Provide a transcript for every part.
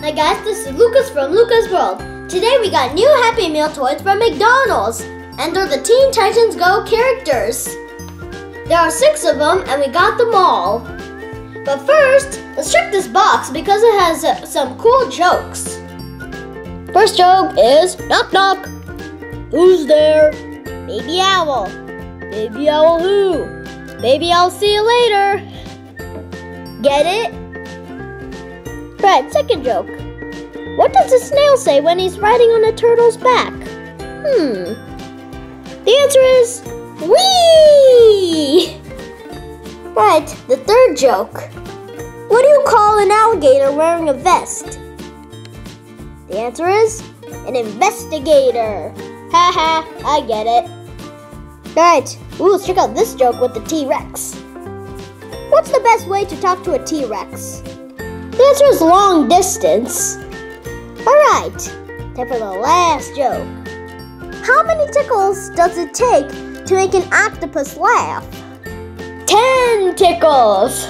Hi guys, this is Lucas from Lucas World. Today we got new Happy Meal toys from McDonald's, and they're the Teen Titans Go characters. There are 6 of them, and we got them all. But first, let's check this box because it has some cool jokes. First joke is, knock knock. Who's there? Baby owl. Baby owl who? Baby owl, see you later. Get it? Right, second joke. What does a snail say when he's riding on a turtle's back? The answer is, whee! Right, the third joke. What do you call an alligator wearing a vest? The answer is, an investigator. Haha, I get it. Right, let's check out this joke with the T-Rex. What's the best way to talk to a T-Rex? The answer is long distance. Alright, time for the last joke. How many tickles does it take to make an octopus laugh? 10 tickles!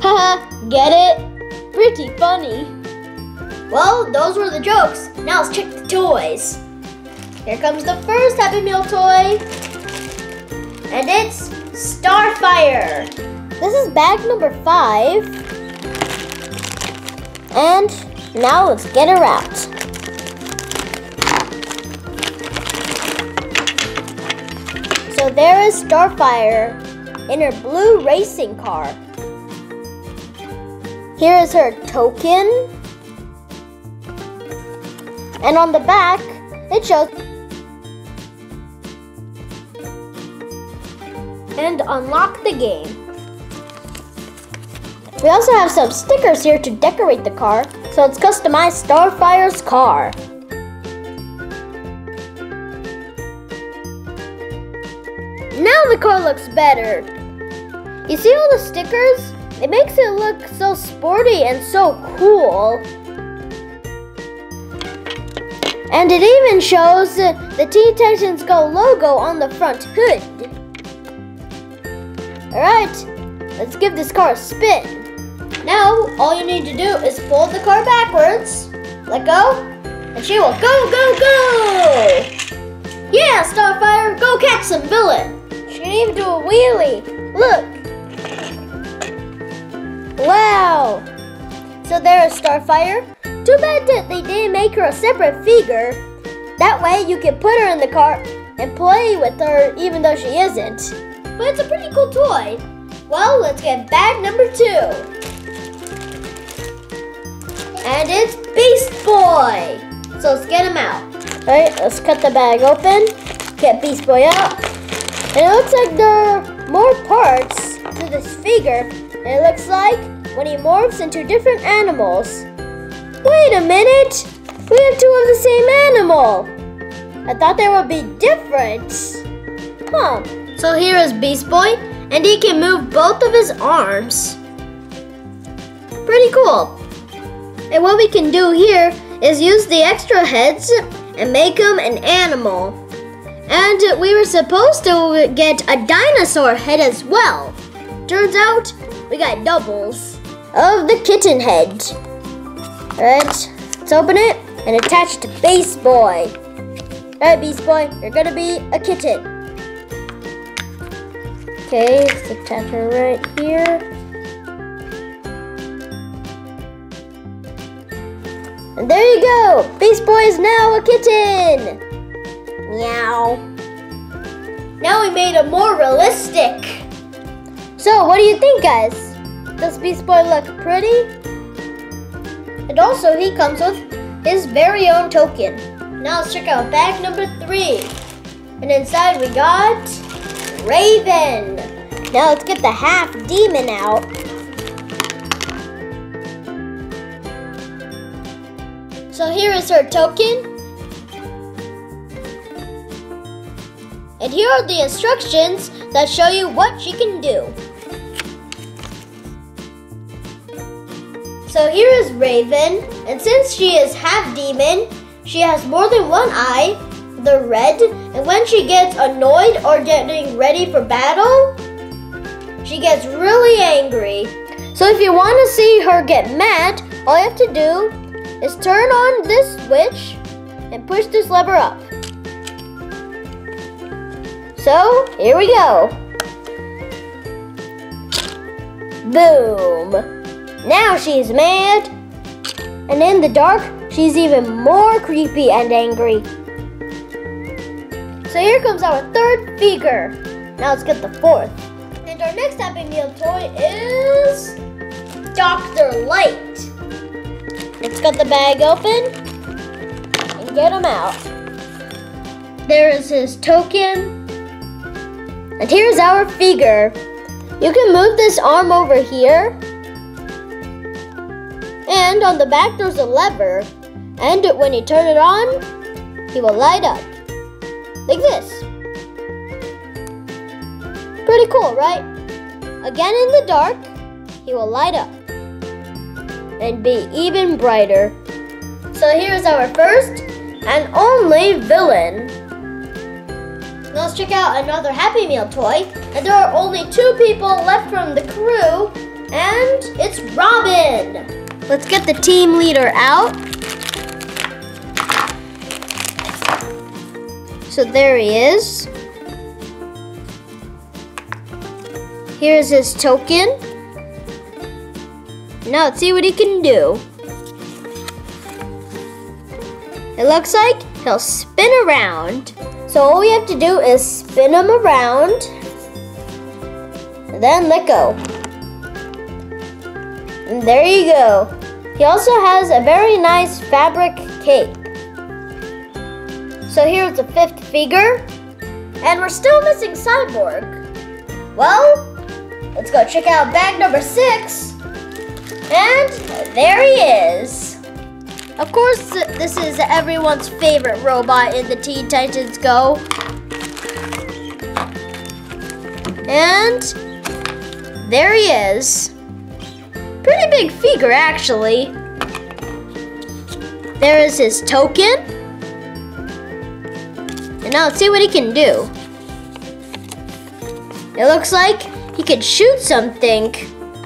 Haha, get it? Pretty funny. Well, those were the jokes. Now let's check the toys. Here comes the first Happy Meal toy. And it's Starfire. This is bag number 5. And now let's get her out. So there is Starfire in her blue racing car. Here is her token. And on the back, it shows. And unlock the game. We also have some stickers here to decorate the car, so let's customize Starfire's car. Now the car looks better. You see all the stickers? It makes it look so sporty and so cool. And it even shows the Teen Titans Go logo on the front hood. Alright, let's give this car a spin. Now, all you need to do is pull the car backwards, let go, and she will go, go, go! Yeah, Starfire, go catch some villain! She can even do a wheelie! Look! Wow! So there is Starfire. Too bad that they didn't make her a separate figure. That way you can put her in the car and play with her even though she isn't. But it's a pretty cool toy. Well, let's get bag number 2. And it's Beast Boy! So let's get him out. Alright, let's cut the bag open, get Beast Boy out. And it looks like there are more parts to this figure. And it looks like when he morphs into different animals. Wait a minute! We have 2 of the same animal! I thought they would be different. Huh. So here is Beast Boy, and he can move both of his arms. Pretty cool. And what we can do here is use the extra heads and make them an animal. And we were supposed to get a dinosaur head as well. Turns out, we got doubles of the kitten head. Alright, let's open it and attach to Beast Boy. Alright Beast Boy, you're gonna be a kitten. Okay, let's attach her right here. And there you go! Beast Boy is now a kitten! Meow. Now we made it more realistic. So, what do you think, guys? Does Beast Boy look pretty? And also, he comes with his very own token. Now let's check out bag number 3. And inside we got Raven. Now let's get the half-demon out. So here is her token. And here are the instructions that show you what she can do. So here is Raven, and since she is half demon, she has more than one eye, the red, and when she gets annoyed or getting ready for battle, she She gets really angry. So if you want to see her get mad, all you have to do is turn on this switch and push this lever up. So here we go. Boom. Now she's mad. And in the dark, she's even more creepy and angry. So here comes our third figure. Now let's get the fourth. And our next Happy Meal toy is Dr. Light. Let's cut the bag open and get him out. There is his token. And here's our figure. You can move this arm over here. And on the back there's a lever. And when you turn it on, he will light up. Like this. Pretty cool, right? Again in the dark, he will light up and be even brighter. So here's our first and only villain. Now let's check out another Happy Meal toy. And there are only two people left from the crew, and it's Robin. Let's get the team leader out. So there he is. Here's his token. Now let's see what he can do. It looks like he'll spin around. So all we have to do is spin him around. And then let go. And there you go. He also has a very nice fabric cape. So here's the fifth figure. And we're still missing Cyborg. Well, let's go check out bag number 6. And there he is. Of course, this is everyone's favorite robot in the Teen Titans Go. And there he is. Pretty big figure, actually. There is his token. And now let's see what he can do. It looks like he can shoot something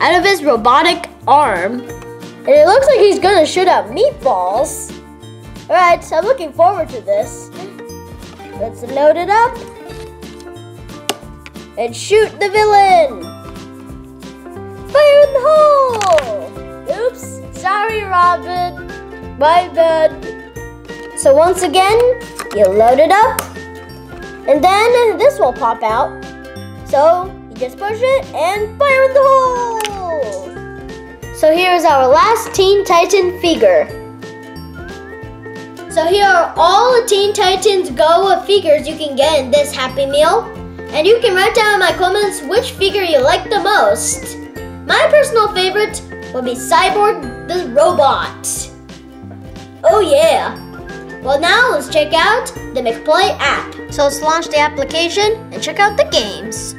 out of his robotic arm. And it looks like he's gonna shoot out meatballs. All right, so I'm looking forward to this. Let's load it up and shoot the villain. Fire in the hole! Oops, sorry, Robin. My bad. So once again, you load it up, and then this will pop out. So you just push it and fire in the hole. So here is our last Teen Titan figure. So here are all the Teen Titans Go figures you can get in this Happy Meal. And you can write down in my comments which figure you like the most. My personal favorite will be Cyborg the Robot. Oh yeah. Well, now let's check out the McPlay app. So let's launch the application and check out the games.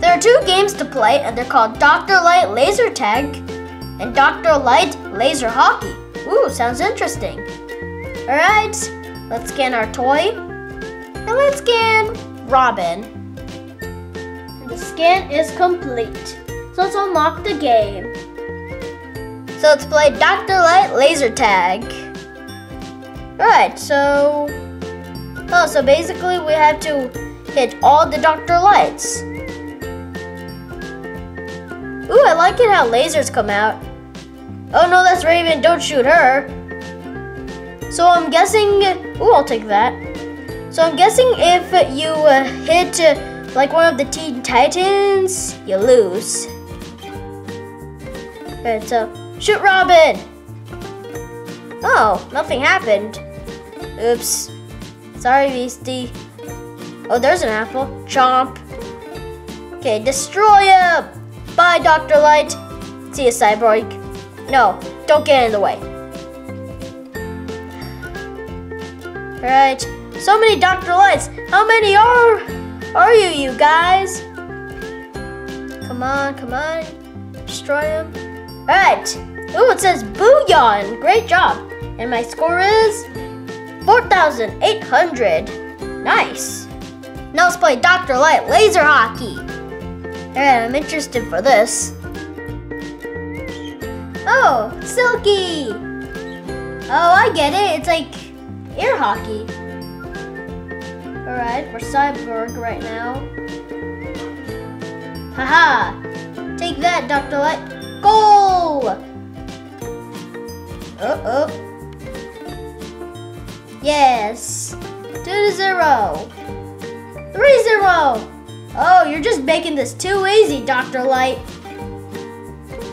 There are two games to play, and they're called Dr. Light Laser Tag and Dr. Light Laser Hockey. Ooh, sounds interesting. All right, let's scan our toy. And let's scan Robin. And the scan is complete. So let's unlock the game. So let's play Dr. Light Laser Tag. Alright, so... Oh, so basically we have to hit all the Dr. Lights. Ooh, I like it how lasers come out. Oh no, that's Raven, don't shoot her. So I'm guessing... Ooh, I'll take that. So I'm guessing if you hit like one of the Teen Titans, you lose. Alright, so shoot Robin! Oh, nothing happened. Oops. Sorry, Beastie. Oh, there's an apple. Chomp. Okay, destroy him! Bye, Dr. Light. See you, Cyborg. No, don't get in the way. Alright, so many Dr. Lights. How many are you guys? Come on, come on. Destroy him. Alright. Ooh, it says Booyan. Great job. And my score is 4,800. Nice. Now let's play Dr. Light Laser Hockey. All I'm interested for this. Oh, Silky! Oh, I get it. It's like air hockey. Alright, we're Cyborg right now. Haha! Take that, Dr. Light. Goal! Uh-oh. Yes. 2-0. 3-0. Oh, you're just making this too easy, Dr. Light.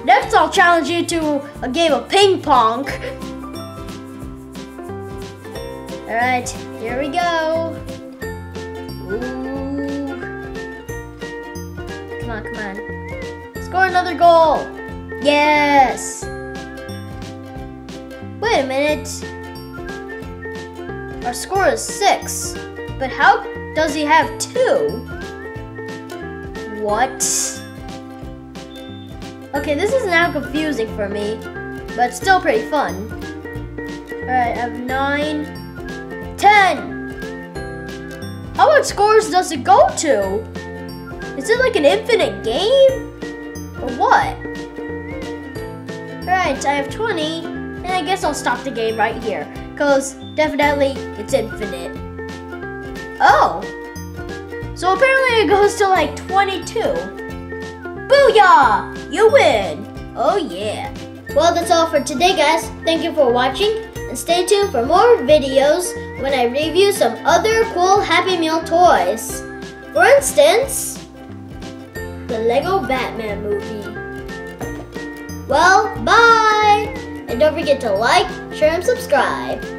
Next, I'll challenge you to a game of ping pong. Alright, here we go. Ooh. Come on, come on. Score another goal. Yes. Wait a minute. Our score is 6. But how does he have 2? What? Okay, this is now confusing for me, but still pretty fun. Alright, I have 9, 10. How much scores does it go to? Is it like an infinite game? Or what? Alright, I have 20, and I guess I'll stop the game right here, because definitely it's infinite. Oh! So apparently it goes to like 22. Booyah! You win! Oh yeah. Well, that's all for today, guys. Thank you for watching, and stay tuned for more videos when I review some other cool Happy Meal toys. For instance, the Lego Batman movie. Well, bye! And don't forget to like, share, and subscribe.